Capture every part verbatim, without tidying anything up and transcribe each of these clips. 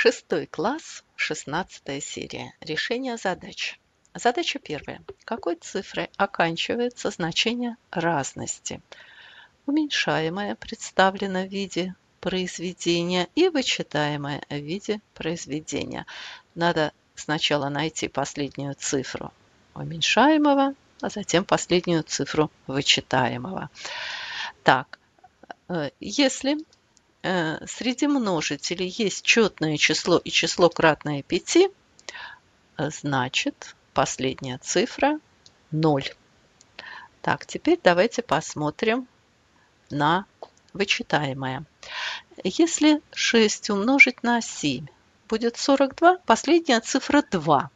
Шестой класс, шестнадцатая серия. Решение задач. Задача первая. Какой цифрой оканчивается значение разности? Уменьшаемое представлено в виде произведения и вычитаемое в виде произведения. Надо сначала найти последнюю цифру уменьшаемого, а затем последнюю цифру вычитаемого. Так, если среди множителей есть четное число и число кратное пяти, значит, последняя цифра ноль. Так, теперь давайте посмотрим на вычитаемое. Если шесть умножить на семь будет сорок два, последняя цифра два.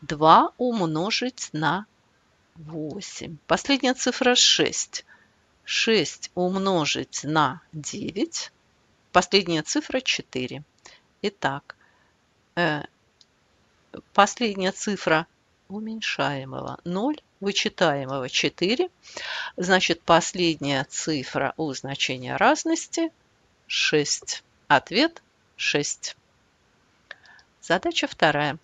два умножить на восемь. Последняя цифра шесть. шесть умножить на девять. Последняя цифра четыре. Итак, последняя цифра уменьшаемого ноль, вычитаемого четыре. Значит, последняя цифра у значения разности шесть. Ответ шесть. Задача вторая.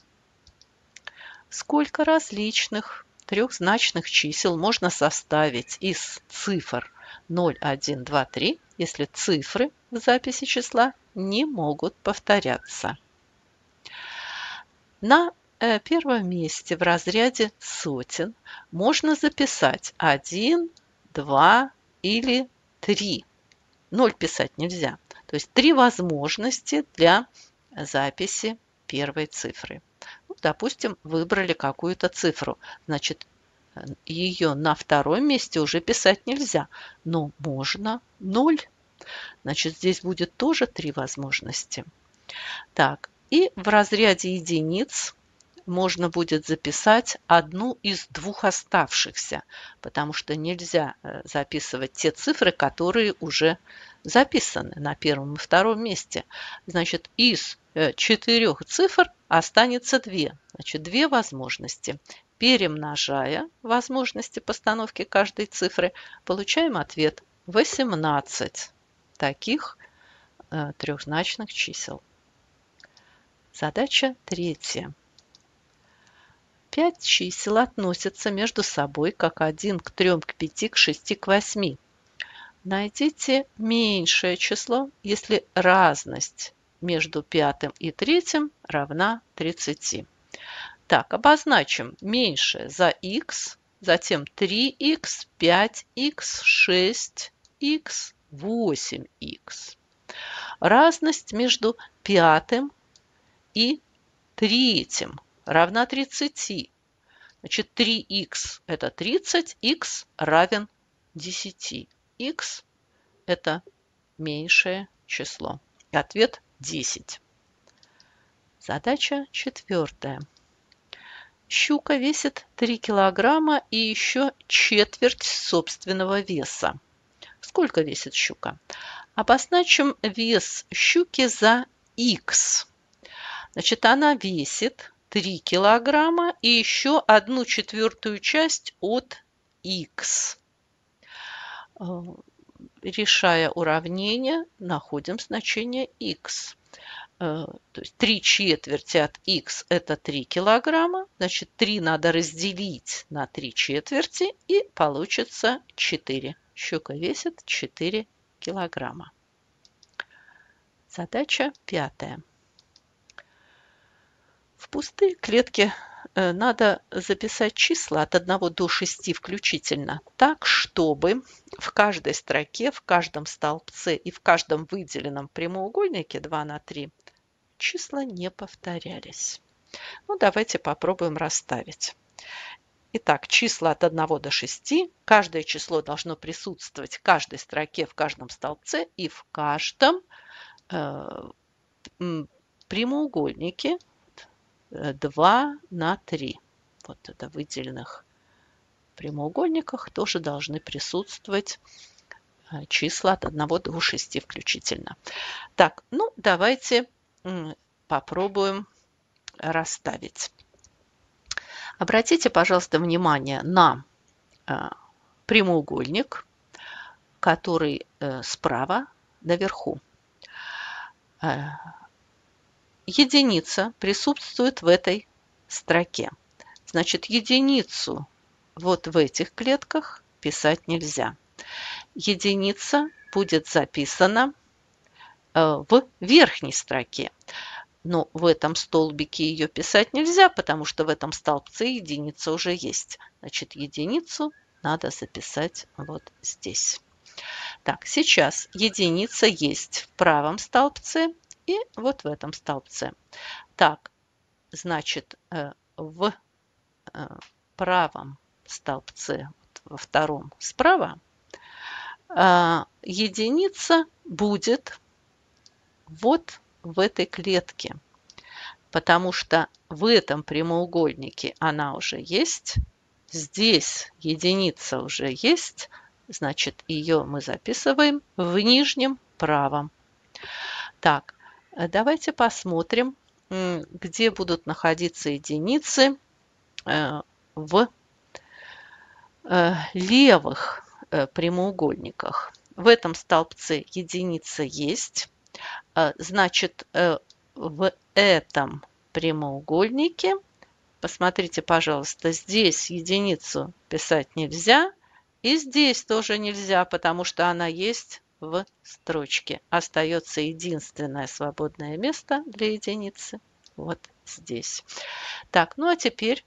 Сколько различных трехзначных чисел можно составить из цифр ноль, один, два, три, если цифры в записи числа не могут повторяться? На первом месте в разряде сотен можно записать один, два или три. ноль писать нельзя. То есть три возможности для записи первой цифры. Ну, допустим, выбрали какую-то цифру. Значит, ее на втором месте уже писать нельзя. Но можно ноль. Значит, здесь будет тоже три возможности. Так, и в разряде единиц можно будет записать одну из двух оставшихся, потому что нельзя записывать те цифры, которые уже записаны на первом и втором месте. Значит, из четырех цифр останется две. Значит, две возможности. Перемножая возможности постановки каждой цифры, получаем ответ восемнадцать таких трехзначных чисел. Задача третья. Пять чисел относятся между собой как один к трем, к пяти, к шести, к восьми. Найдите меньшее число, если разность между пятым и третьим равна тридцати. Так, обозначим меньшее за х, затем три икс, пять икс, шесть икс, восемь икс. Разность между пятым и третьим равна тридцати. Значит, три икс это тридцать, х равен десяти. Х это меньшее число. И ответ десять. Задача четвертая. Щука весит три килограмма и еще четверть собственного веса. Сколько весит щука? Обозначим вес щуки за х. Значит, она весит три килограмма и еще одну четвертую часть от х. Решая уравнение, находим значение х. То есть три четверти от х это три килограмма. Значит, три надо разделить на три четверти, и получится четыре. Щука весит четыре килограмма. Задача пятая. В пустые клетки надо записать числа от одного до шести включительно, так, чтобы в каждой строке, в каждом столбце и в каждом выделенном прямоугольнике два на три числа не повторялись. Ну, давайте попробуем расставить. Итак, числа от одного до шести. Каждое число должно присутствовать в каждой строке, в каждом столбце и в каждом э, прямоугольнике два на три. Вот это в выделенных прямоугольниках тоже должны присутствовать числа от одного до шести включительно. Так, ну давайте попробуем расставить. Обратите, пожалуйста, внимание на прямоугольник, который справа наверху. единица присутствует в этой строке. Значит, единицу вот в этих клетках писать нельзя. Единица будет записана в верхней строке. Но в этом столбике ее писать нельзя, потому что в этом столбце единица уже есть. Значит, единицу надо записать вот здесь. Так, сейчас единица есть в правом столбце и вот в этом столбце. Так, значит, в правом столбце, во втором справа, единица будет вот в этой клетке, потому что в этом прямоугольнике она уже есть, здесь единица уже есть, значит, ее мы записываем в нижнем правом. Так, давайте посмотрим, где будут находиться единицы в левых прямоугольниках. В этом столбце единица есть. Значит, в этом прямоугольнике, посмотрите, пожалуйста, здесь единицу писать нельзя, и здесь тоже нельзя, потому что она есть в строчке. Остается единственное свободное место для единицы вот здесь. Так, ну а теперь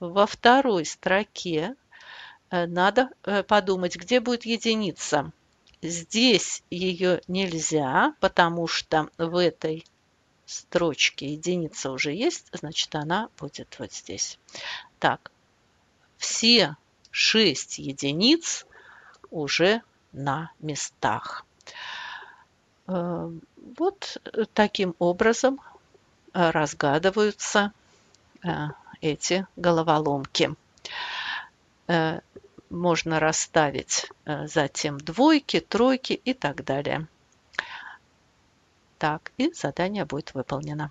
во второй строке надо подумать, где будет единица. Здесь ее нельзя, потому что в этой строчке единица уже есть, значит, она будет вот здесь. Так, все шесть единиц уже на местах. Вот таким образом разгадываются эти головоломки. Можно расставить затем двойки, тройки и так далее. Так, и задание будет выполнено.